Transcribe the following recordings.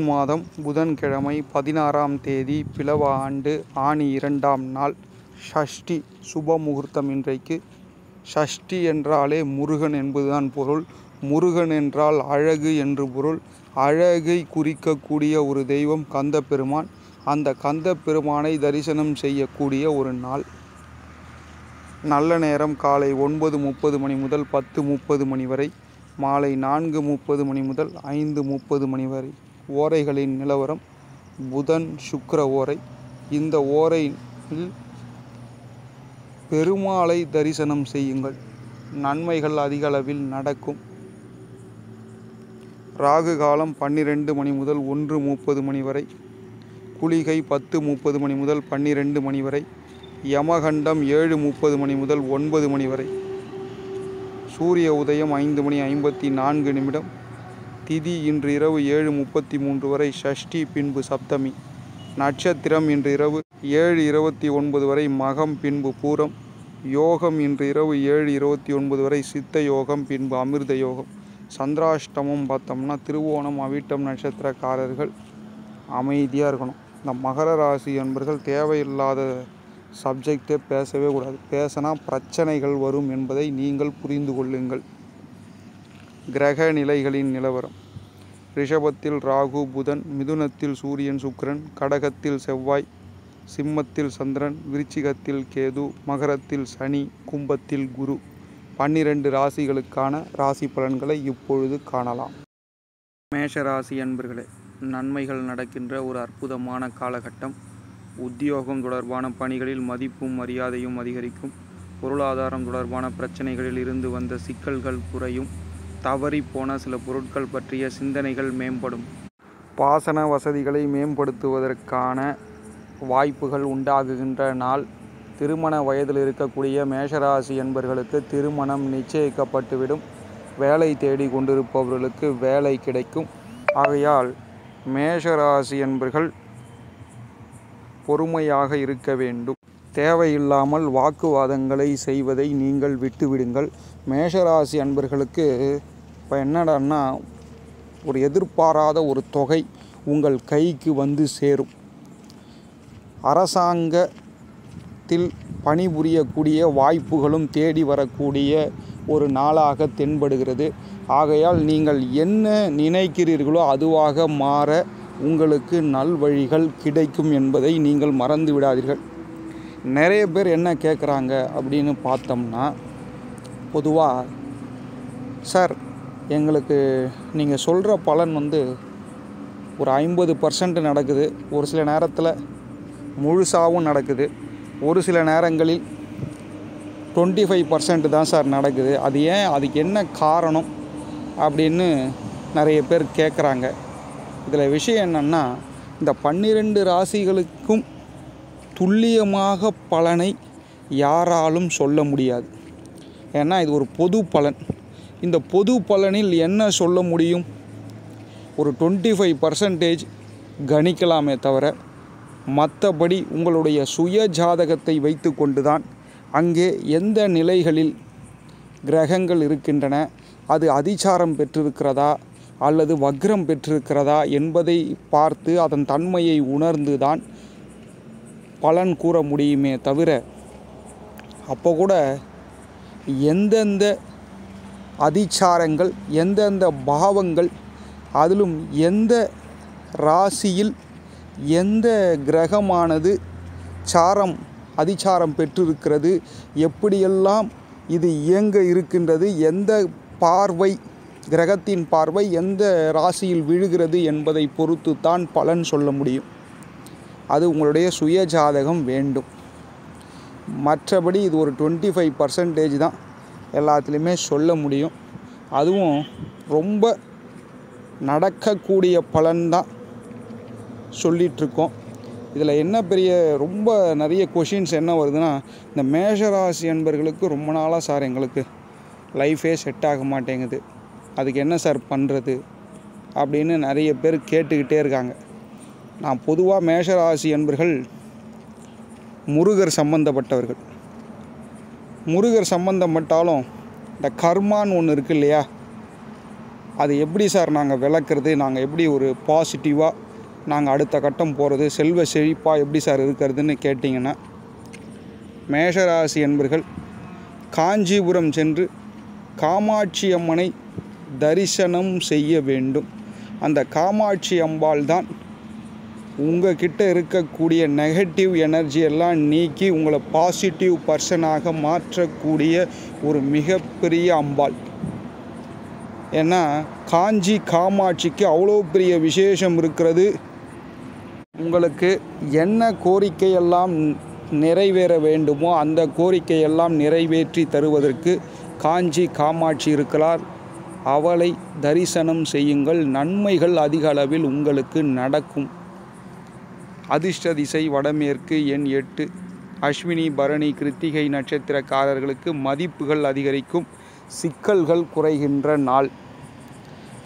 June மாதம் புதன்கிழமை 16ஆம் தேதி பிளவ ஆண்டு ஆணி 2ஆம் நாள் ஷஷ்டி சுப முகூர்த்தம். இன்றைக்கு ஷஷ்டி என்றாலே முருகன் என்பதுதான் பொருள். முருகன் என்றால் அழகு என்று பொருள். அழகை குறிக்கக்கூடிய ஒரு தெய்வம் கந்த பெருமான். அந்த கந்த பெருமானை தரிசனம் செய்யக்கூடிய ஒரு நாள். நல்ல நேரம் காலை 9:30 மணி முதல் 10:30 மணி வரை, மாலை 4:30 மணி முதல் 5:30 மணி வரை. ஓரைகளின் நிலவரம் புதன் சுக்கிர ஓரை. இந்த ஓரையில் பெருமாளை தரிசனம் செய்யுங்கள், நன்மைகள் அதிக அளவில் நடக்கும். ராகு காலம் 12 மணி முதல் 1:30 மணி வரை, குளிகை 10:30 மணி முதல் 12 மணி வரை, யமகண்டம் 7:30 மணி முதல் 9 மணி வரை. சூரிய உதயம் 5:54 நிமிடம். திதி இன்று இரவு 7:33 வரை, ஷஷ்டி பின்பு சப்தமி. நட்சத்திரம் இன்று இரவு 7:29 வரை, மகம் பின்பு பூரம். யோகம் இன்று இரவு 7:29 வரை, சித்த யோகம் பின்பு அமிர்த யோகம். சந்திராஷ்டமம் பார்த்தோம்னா திருவோணம் அவிட்டம் நட்சத்திரக்காரர்கள் அமைதியாக இருக்கணும். இந்த மகர ராசி என்பர்கள் தேவையில்லாத சப்ஜெக்டே பேசவே கூடாது. பேசினா பிரச்சனைகள் வரும் என்பதை நீங்கள் புரிந்து கொள்ளுங்கள். கிரக நிலைகளின் நிலவரம் ரிஷபத்தில் ராகு புதன், மிதுனத்தில் சூரியன் சுக்கிரன், கடகத்தில் செவ்வாய், சிம்மத்தில் சந்திரன், விருச்சிகத்தில் கேது, மகரத்தில் சனி, கும்பத்தில் குரு. 12 ராசிகளுக்கான ராசி பலன்களை இப்பொழுது காணலாம். மேஷராசி அன்பர்களே, நன்மைகள் நடக்கின்ற ஒரு அற்புதமான காலகட்டம். உத்தியோகம் தொடர்பான பணிகளில் மதிப்பும் மரியாதையும் அதிகரிக்கும். பொருளாதாரம் தொடர்பான பிரச்சனைகளில் இருந்து வந்த சிக்கல்கள் குறையும். தவறி போன சில பொருட்கள் பற்றிய சிந்தனைகள் மேம்படும். பாசன வசதிகளை மேம்படுத்துவதற்கான வாய்ப்புகள் உண்டாகுகின்ற நாள். திருமண வயதில் இருக்கக்கூடிய மேஷராசி என்பர்களுக்கு திருமணம் நிச்சயிக்கப்பட்டுவிடும். வேலை தேடி கொண்டிருப்பவர்களுக்கு வேலை கிடைக்கும். ஆகையால் மேஷராசி என்பர்கள் பொறுமையாக இருக்க வேண்டும். தேவையில்லாமல் வாக்குவாதங்களை செய்வதை நீங்கள் விட்டுவிடுங்கள். மேஷராசி அன்பர்களுக்கு இப்போ என்னடான்னா, ஒரு எதிர்பாராத ஒரு தொகை உங்கள் கைக்கு வந்து சேரும். அரசாங்கத்தில் பணிபுரியக்கூடிய வாய்ப்புகளும் தேடி வரக்கூடிய ஒரு நாளாக தென்படுகிறது. ஆகையால் நீங்கள் என்ன நினைக்கிறீர்களோ அதுவாக மாற உங்களுக்கு நல்வழிகள் கிடைக்கும் என்பதை நீங்கள் மறந்து விடாதீர்கள். நிறைய பேர் என்ன கேட்குறாங்க அப்படின்னு பார்த்தோம்னா, பொதுவாக சார் எங்களுக்கு நீங்கள் சொல்கிற பலன் வந்து ஒரு 50% நடக்குது, ஒரு சில நேரத்தில் முழுசாகவும் நடக்குது, ஒரு சில நேரங்களில் 25% தான் சார் நடக்குது, அது ஏன், அதுக்கு என்ன காரணம் அப்படின்னு நிறைய பேர் கேட்குறாங்க. இதில் விஷயம் என்னென்னா, இந்த 12 ராசிகளுக்கும் துல்லியமாக பலனை யாராலும் சொல்ல முடியாது. ஏன்னா இது ஒரு பொது பலன். இந்த பொது பலனில் என்ன சொல்ல முடியும்? ஒரு 25% கணிக்கலாமே தவிர மற்றபடி உங்களுடைய சுய ஜாதகத்தை வைத்து கொண்டு தான் அங்கே எந்த நிலைகளில் கிரகங்கள் இருக்கின்றன, அது அதிசாரம் பெற்றிருக்கிறதா அல்லது வக்ரம் பெற்றிருக்கிறதா என்பதை பார்த்து அதன் தன்மையை உணர்ந்து தான் பலன் கூற முடியுமே தவிர, அப்போ கூட எந்தெந்த அதிசாரங்கள், எந்தெந்த பாவங்கள், அதிலும் எந்த ராசியில் எந்த கிரகமானது சாரம் அதிசாரம் பெற்றிருக்கிறது, எப்படியெல்லாம் இது இயங்க இருக்கின்றது, எந்த பார்வை கிரகத்தின் பார்வை எந்த ராசியில் விழுகிறது என்பதை பொறுத்து தான் பலன் சொல்ல முடியும். அது உங்களுடைய சுய ஜாதகம் வேண்டும். மற்றபடி இது ஒரு 25% தான் எல்லாத்துலேயுமே சொல்ல முடியும். அதுவும் ரொம்ப நடக்கக்கூடிய பலன்தான் சொல்லிகிட்ருக்கோம். இதில் என்ன பெரிய ரொம்ப நிறைய கொஷின்ஸ் என்ன வருதுன்னா, இந்த மேஷராசி என்பர்களுக்கு ரொம்ப நாளாக சார் எங்களுக்கு லைஃபே செட் ஆக மாட்டேங்குது, அதுக்கு என்ன சார் பண்ணுறது அப்படின்னு நிறைய பேர் கேட்டுக்கிட்டே இருக்காங்க. நான் பொதுவாக மேஷராசி என்பர்கள் முருகர் சம்பந்தப்பட்டவர்கள். முருகர் சம்பந்தப்பட்டாலும் இந்த கர்மான்னு ஒன்று இருக்குது இல்லையா, அது எப்படி சார் நாங்கள் விளக்குறது, நாங்கள் எப்படி ஒரு பாசிட்டிவாக நாங்கள் அடுத்த கட்டம் போகிறது, செல்வ செழிப்பாக எப்படி சார் இருக்கிறதுன்னு கேட்டிங்கன்னா, மேஷராசி என்பர்கள் காஞ்சிபுரம் சென்று காமாட்சி அம்மனை தரிசனம் செய்ய வேண்டும். அந்த காமாட்சி அம்பாள் தான் உங்கள் கிட்ட இருக்கக்கூடிய நெகட்டிவ் எனர்ஜி எல்லாம் நீக்கி உங்களை பாசிட்டிவ் பர்சனாக மாற்றக்கூடிய ஒரு மிகப்பெரிய அம்பாள். ஏன்னா காஞ்சி காமாட்சிக்கு அவ்வளோ பெரிய விசேஷம் இருக்கிறது. உங்களுக்கு என்ன கோரிக்கையெல்லாம் நிறைவேற வேண்டுமோ அந்த கோரிக்கையெல்லாம் நிறைவேற்றி தருவதற்கு காஞ்சி காமாட்சி இருக்கிறார். அவளை தரிசனம் செய்யுங்கள், நன்மைகள் அதிக அளவில் உங்களுக்கு நடக்கும். அதிர்ஷ்ட திசை வடமேற்கு, எண் 8. அஸ்வினி பரணி கிருத்திகை நட்சத்திரக்காரர்களுக்கு மதிப்புகள் அதிகரிக்கும், சிக்கல்கள் குறைகின்ற நாள்.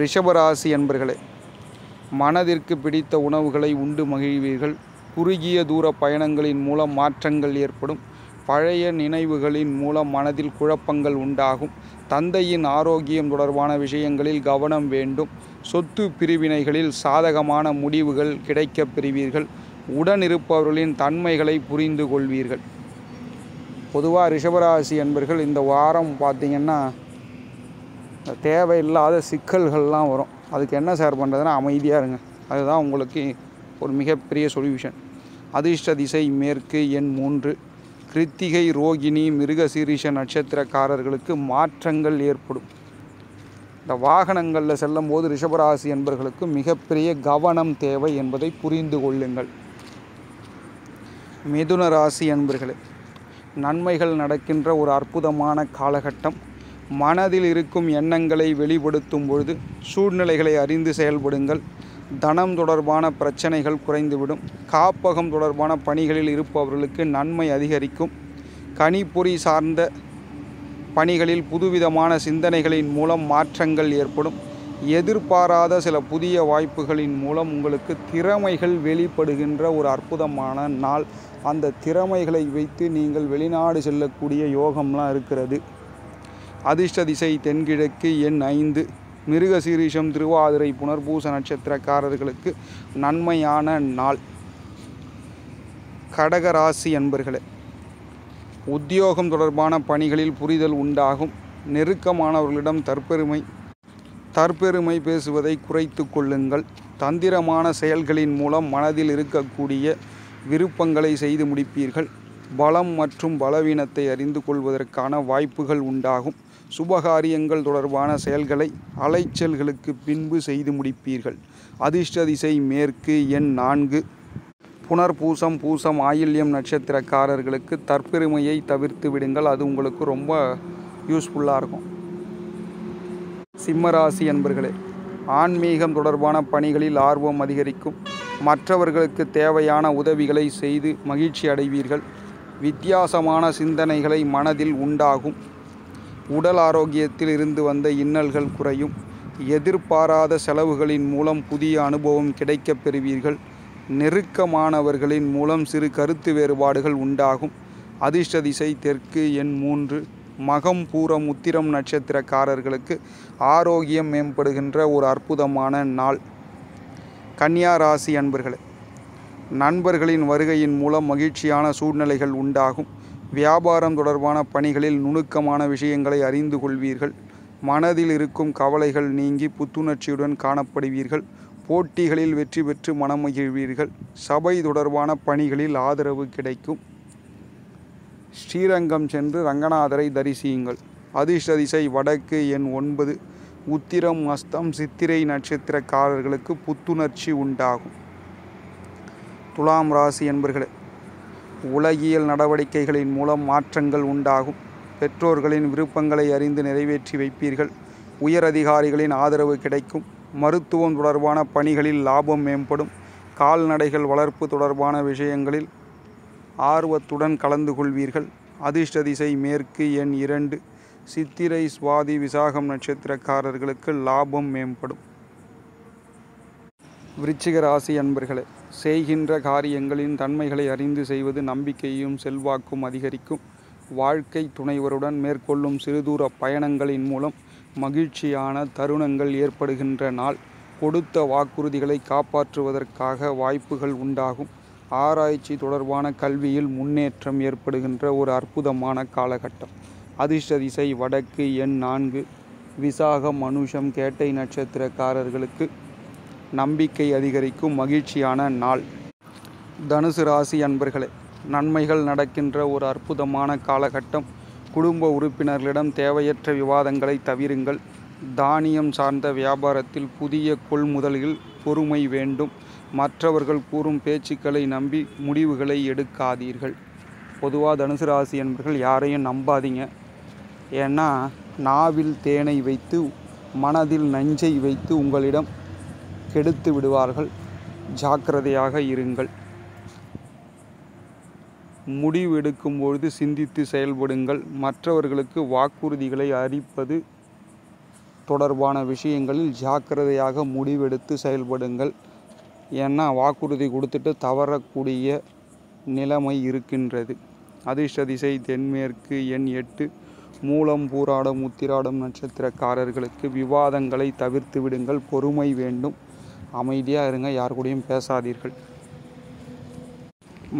ரிஷபராசி என்பர்களே, மனதிற்கு பிடித்த உணவுகளை உண்டு மகிழ்வீர்கள். குறுகிய தூர பயணங்களின் மூலம் மாற்றங்கள் ஏற்படும். பழைய நினைவுகளின் மூலம் மனதில் குழப்பங்கள் உண்டாகும். தந்தையின் ஆரோக்கியம் தொடர்பான விஷயங்களில் கவனம் வேண்டும். சொத்து பிரிவினைகளில் சாதகமான முடிவுகள் கிடைக்கப் பெறுவீர்கள். உடனிருப்பவர்களின் தன்மைகளை புரிந்து கொள்வீர்கள். பொதுவாக ரிஷபராசி என்பர்கள் இந்த வாரம் பார்த்திங்கன்னா தேவையில்லாத சிக்கல்கள்லாம் வரும். அதுக்கு என்ன சார் பண்ணுறதுன்னா அமைதியாக இருங்க, அதுதான் உங்களுக்கு ஒரு மிகப்பெரிய சொல்யூஷன். அதிர்ஷ்ட திசை மேற்கு, எண் 3. கிருத்திகை ரோகிணி மிருகசீரிஷ நட்சத்திரக்காரர்களுக்கு மாற்றங்கள் ஏற்படும். இந்த வாகனங்களில் செல்லும் போது ரிஷபராசி என்பர்களுக்கு மிகப்பெரிய கவனம் தேவை என்பதை புரிந்து கொள்ளுங்கள். மிதுன ராசி என்பர்களே, நன்மைகள் நடக்கின்ற ஒரு அற்புதமான காலகட்டம். மனதில் இருக்கும் எண்ணங்களை வெளிப்படுத்தும் பொழுது சூழ்நிலைகளை அறிந்து செயல்படுங்கள். தனம் தொடர்பான பிரச்சனைகள் குறைந்துவிடும். காப்பகம் தொடர்பான பணிகளில் இருப்பவர்களுக்கு நன்மை அதிகரிக்கும். கணிப்பொறி சார்ந்த பணிகளில் புதுவிதமான சிந்தனைகளின் மூலம் மாற்றங்கள் ஏற்படும். எதிர்பாராத சில புதிய வாய்ப்புகளின் மூலம் உங்களுக்கு திறமைகள் வெளிப்படுகின்ற ஒரு அற்புதமான நாள். அந்த திறமைகளை வைத்து நீங்கள் வெளிநாடு செல்லக்கூடிய யோகம்லாம் இருக்கிறது. அதிர்ஷ்ட திசை தென்கிழக்கு, எண் 5. மிருகசீரிஷம் திருவாதிரை புனர்பூச நட்சத்திரக்காரர்களுக்கு நன்மையான நாள். கடகராசி என்பர்களே, உத்தியோகம் தொடர்பான பணிகளில் புரிதல் உண்டாகும். நெருக்கமானவர்களிடம் தற்பெருமை பேசுவதை குறைத்து கொள்ளுங்கள். தந்திரமான செயல்களின் மூலம் மனதில் இருக்கக்கூடிய விருப்பங்களை செய்து முடிப்பீர்கள். பலம் மற்றும் பலவீனத்தை அறிந்து கொள்வதற்கான வாய்ப்புகள் உண்டாகும். சுபகாரியங்கள் தொடர்பான செயல்களை அலைச்சல்களுக்கு பின்பு செய்து முடிப்பீர்கள். அதிர்ஷ்ட திசை மேற்கு, எண் 4. புனர்பூசம் பூசம் ஆயில்யம் நட்சத்திரக்காரர்களுக்கு தற்பெருமையை தவிர்த்து விடுங்கள், அது உங்களுக்கு ரொம்ப யூஸ்ஃபுல்லாக இருக்கும். சிம்மராசி என்பர்களே, ஆன்மீகம் தொடர்பான பணிகளில் ஆர்வம் அதிகரிக்கும். மற்றவர்களுக்கு தேவையான உதவிகளை செய்து மகிழ்ச்சி அடைவீர்கள். வித்தியாசமான சிந்தனைகளை மனதில் உண்டாகும். உடல் ஆரோக்கியத்தில் இருந்து வந்த இன்னல்கள் குறையும். எதிர்பாராத செலவுகளின் மூலம் புதிய அனுபவம் கிடைக்கப் பெறுவீர்கள். நெருக்கமானவர்களின் மூலம் சிறு கருத்து வேறுபாடுகள் உண்டாகும். அதிர்ஷ்ட திசை தெற்கு, எண் 3. மகம் பூரம் உத்திரம் நட்சத்திரக்காரர்களுக்கு ஆரோக்கியம் மேம்படுகின்ற ஒரு அற்புதமான நாள். கன்னியா ராசி அன்பர்களே, நண்பர்களின் வருகையின் மூலம் மகிழ்ச்சியான சூழ்நிலைகள் உண்டாகும். வியாபாரம் தொடர்பான பணிகளில் நுணுக்கமான விஷயங்களை அறிந்து கொள்வீர்கள். மனதில் இருக்கும் கவலைகள் நீங்கி புத்துணர்ச்சியுடன் காணப்படுவீர்கள். போட்டிகளில் வெற்றி பெற்று மனம் மகிழ்வீர்கள். சபை தொடர்பான பணிகளில் ஆதரவு கிடைக்கும். ஸ்ரீரங்கம் சென்று ரங்கநாதரை தரிசியுங்கள். அதிர்ஷ்ட திசை வடக்கு, எண் 9. உத்திரம் அஸ்தம் சித்திரை நட்சத்திரக்காரர்களுக்கு புத்துணர்ச்சி உண்டாகும். துலாம் ராசி என்பர்களே, உலகியல் நடவடிக்கைகளின் மூலம் மாற்றங்கள் உண்டாகும். பெற்றோர்களின் விருப்பங்களை அறிந்து நிறைவேற்றி வைப்பீர்கள். உயரதிகாரிகளின் ஆதரவு கிடைக்கும். மருத்துவம் தொடர்பான பணிகளில் லாபம் மேம்படும். கால்நடைகள் வளர்ப்பு தொடர்பான விஷயங்களில் ஆர்வத்துடன் கலந்து கொள்வீர்கள். அதிர்ஷ்ட திசை மேற்கு, எண் 2. சித்திரை சுவாதி விசாகம் நட்சத்திரக்காரர்களுக்கு லாபம் மேம்படும். விருச்சிக ராசி அன்பர்களே, செய்கின்ற காரியங்களின் தன்மைகளை அறிந்து செய்வது நம்பிக்கையும் செல்வாக்கும் அதிகரிக்கும். வாழ்க்கை துணைவருடன் மேற்கொள்ளும் சிறுதூர பயணங்களின் மூலம் மகிழ்ச்சியான தருணங்கள் ஏற்படுகின்ற நாள். கொடுத்த வாக்குறுதிகளை காப்பாற்றுவதற்காக வாய்ப்புகள் உண்டாகும். ஆராய்ச்சி தொடர்பான கல்வியில் முன்னேற்றம் ஏற்படுகின்ற ஒரு அற்புதமான காலகட்டம். அதிர்ஷ்ட திசை வடக்கு, எண் 4. விசாகம், மனுஷம், கேட்டை நட்சத்திரக்காரர்களுக்கு நம்பிக்கை அதிகரிக்கும் மகிழ்ச்சியான நாள். தனுசு ராசி அன்பர்களே, நன்மைகள் நடக்கின்ற ஒரு அற்புதமான காலகட்டம். குடும்ப உறுப்பினர்களிடம் தேவையற்ற விவாதங்களை தவிருங்கள். தானியம் சார்ந்த வியாபாரத்தில் புதிய கொள்முதலில் பொறுமை வேண்டும். மற்றவர்கள் கூறும் பேச்சுக்களை நம்பி முடிவுகளை எடுக்காதீர்கள். பொதுவாக தனுசு ராசி என்பர்கள் யாரையும் நம்பாதீங்க. ஏன்னா நாவில் தேனை வைத்து மனதில் நஞ்சை வைத்து உங்களிடம் கெடுத்து விடுவார்கள். ஜாக்கிரதையாக இருங்கள். முடிவெடுக்கும் பொழுது சிந்தித்து செயல்படுங்கள். மற்றவர்களுக்கு வாக்குறுதிகளை அளிப்பது தொடர்பான விஷயங்களில் ஜாக்கிரதையாக முடிவெடுத்து செயல்படுங்கள். ஏன்னா வாக்குறுதி கொடுத்துட்டு தவறக்கூடிய நிலைமை இருக்கின்றது. அதிர்ஷ்ட திசை தென்மேற்கு, எண் 8. மூலம், பூராடம், உத்திராடம் நட்சத்திரக்காரர்களுக்கு விவாதங்களை தவிர்த்து விடுங்கள். பொறுமை வேண்டும். அமைதியாக இருங்க. யார் கூடயும் பேசாதீர்கள்.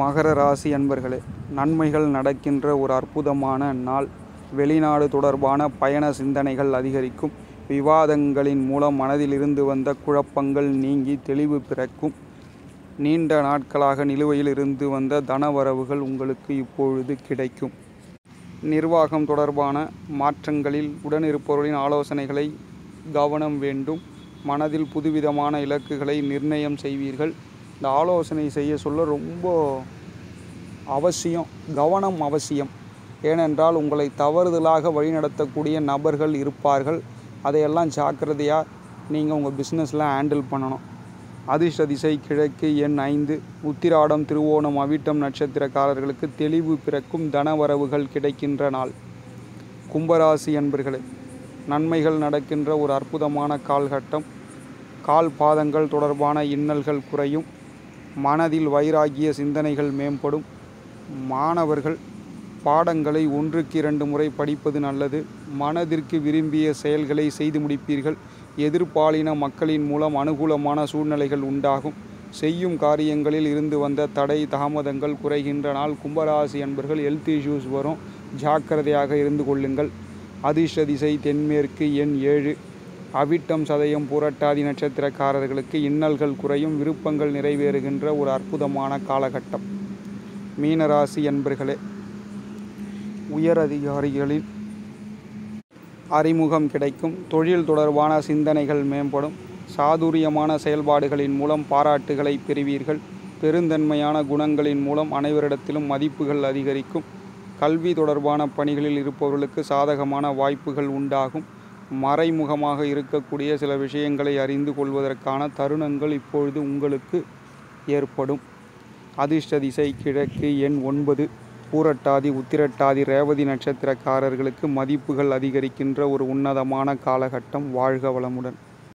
மகர ராசி அன்பர்களே, நன்மைகள் நடக்கின்ற ஒரு அற்புதமான நாள். வெளிநாடு தொடர்பான பயண சிந்தனைகள் அதிகரிக்கும். விவாதங்களின் மூலம் மனதிலிருந்து வந்த குழப்பங்கள் நீங்கி தெளிவு பிறக்கும். நீண்ட நாட்களாக நிலுவையில் இருந்து வந்த தனவரவுகள் உங்களுக்கு இப்பொழுது கிடைக்கும். நிர்வாகம் தொடர்பான மாற்றங்களில் உடனிருப்பவர்களின் ஆலோசனைகளை கவனம் வேண்டும். மனதில் புதுவிதமான இலக்குகளை நிர்ணயம் செய்வீர்கள். இந்த ஆலோசனை செய்ய சொல்ல ரொம்ப அவசியம், கவனம் அவசியம். ஏனென்றால் உங்களை தவறுதலாக வழிநடத்தக்கூடிய நபர்கள் இருப்பார்கள். அதையெல்லாம் ஜாக்கிரதையாக நீங்கள் உங்கள் பிஸ்னஸ்லாம் ஹேண்டில் பண்ணணும். அதிர்ஷ்ட திசை கிழக்கு, எண் 5. உத்திராடம், திருவோணம், அவிட்டம் நட்சத்திரக்காரர்களுக்கு தெளிவு பிறக்கும். தனவரவுகள் கிடைக்கின்ற நாள். கும்பராசி அன்பர்களே, நன்மைகள் நடக்கின்ற ஒரு அற்புதமான காலகட்டம். கால் பாதங்கள் தொடர்பான இன்னல்கள் குறையும். மனதில் வைராகிய சிந்தனைகள் மேம்படும். மாணவர்கள் பாடங்களை 1க்கு 2 முறை படிப்பது நல்லது. மனதிற்கு விரும்பிய செயல்களை செய்து முடிப்பீர்கள். எதிர்பாலின மக்களின் மூலம் அனுகூலமான சூழ்நிலைகள் உண்டாகும். செய்யும் காரியங்களில் இருந்து வந்த தடை தாமதங்கள் குறைகின்ற நாள். கும்பராசி அன்பர்கள் ஹெல்த் இஷ்யூஸ் வரும். ஜாக்கிரதையாக இருந்து கொள்ளுங்கள். அதிர்ஷ்ட திசை தென்மேற்கு, எண் 7. அவிட்டம், சதயம், புரட்டாதி நட்சத்திரக்காரர்களுக்கு இன்னல்கள் குறையும். விருப்பங்கள் நிறைவேறுகின்ற ஒரு அற்புதமான காலகட்டம். மீனராசி அன்பர்களே, உயரதிகாரிகளின் அறிமுகம் கிடைக்கும். தொழில் தொடர்பான சிந்தனைகள் மேம்படும். சாதுரியமான செயல்பாடுகளின் மூலம் பாராட்டுகளை பெறுவீர்கள். பெருந்தன்மையான குணங்களின் மூலம் அனைவரிடத்திலும் மதிப்புகள் அதிகரிக்கும். கல்வி தொடர்பான பணிகளில் இருப்பவர்களுக்கு சாதகமான வாய்ப்புகள் உண்டாகும். மறைமுகமாக இருக்கக்கூடிய சில விஷயங்களை அறிந்து கொள்வதற்கான தருணங்கள் இப்பொழுது உங்களுக்கு ஏற்படும். அதிர்ஷ்ட திசை கிழக்கு, எண் 9. பூரட்டாதி, உத்திரட்டாதி, ரேவதி நட்சத்திரக்காரர்களுக்கு மதிப்புகள் அதிகரிக்கின்ற ஒரு உன்னதமான காலகட்டம். வாழ்க வளமுடன்.